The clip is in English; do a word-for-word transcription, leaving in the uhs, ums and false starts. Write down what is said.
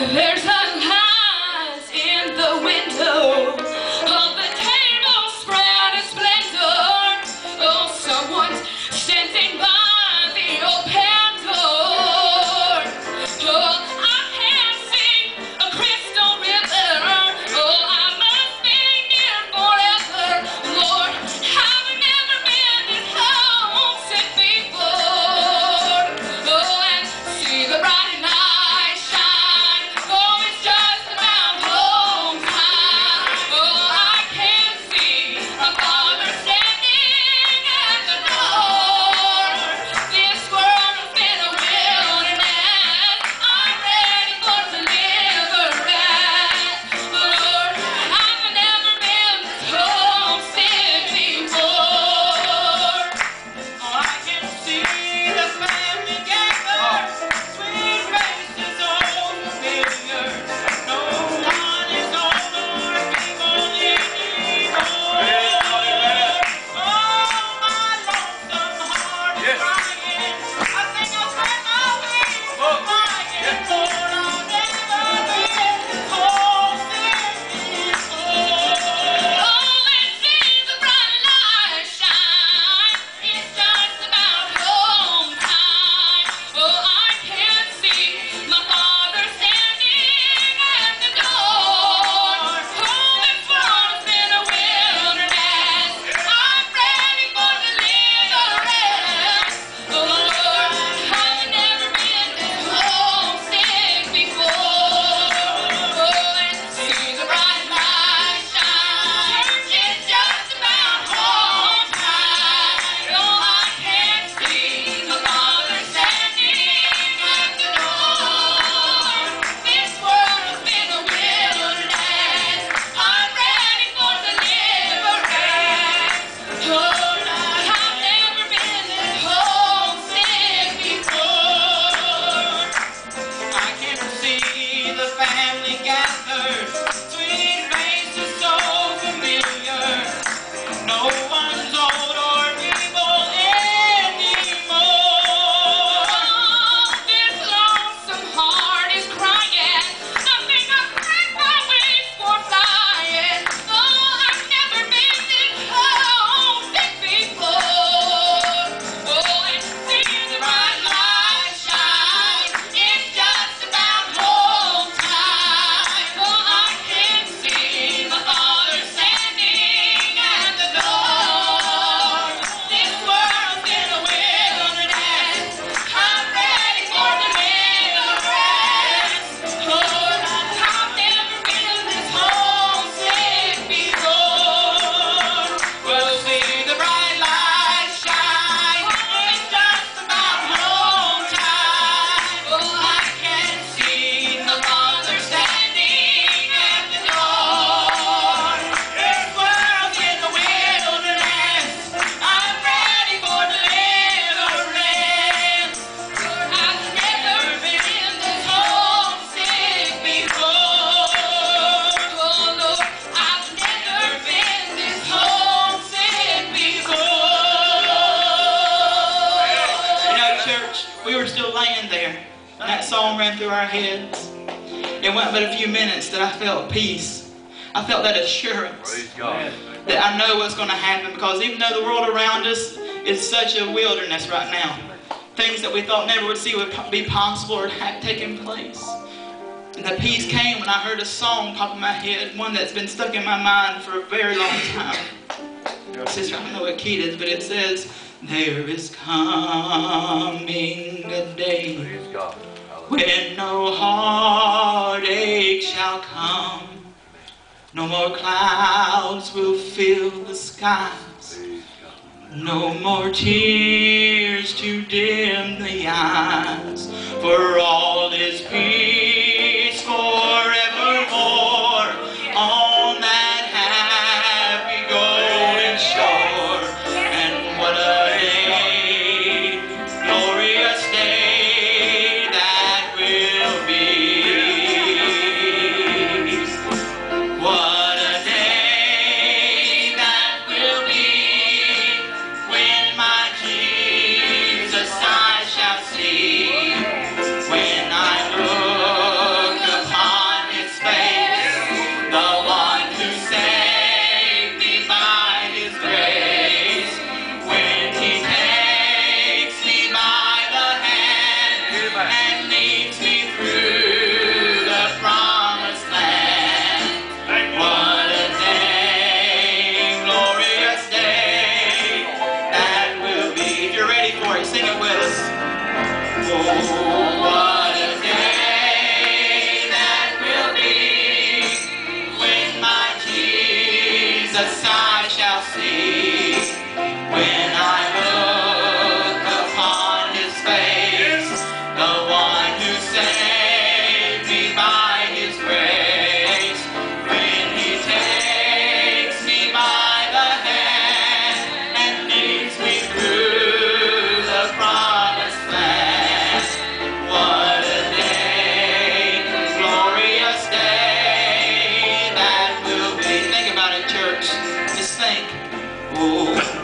There's a light in the window of the table spread in splendor. Oh, someone's standing by the open door. Oh, I can't see a crystal river. Oh, I must be here forever. Lord, I've never been this homesick before. Oh, and see the bright there. And that song ran through our heads. It went but a few minutes that I felt peace. I felt that assurance that I know what's going to happen, because even though the world around us is such a wilderness right now, things that we thought never would see would be possible or have taken place. And the peace came when I heard a song pop in my head, one that's been stuck in my mind for a very long time. Sister, I don't know what key it is, but it says, "There is coming a day when no heartache shall come, no more clouds will fill the skies, no more tears to dim the eyes, for all is peace forevermore on that happy golden shore." And what a when I look oh.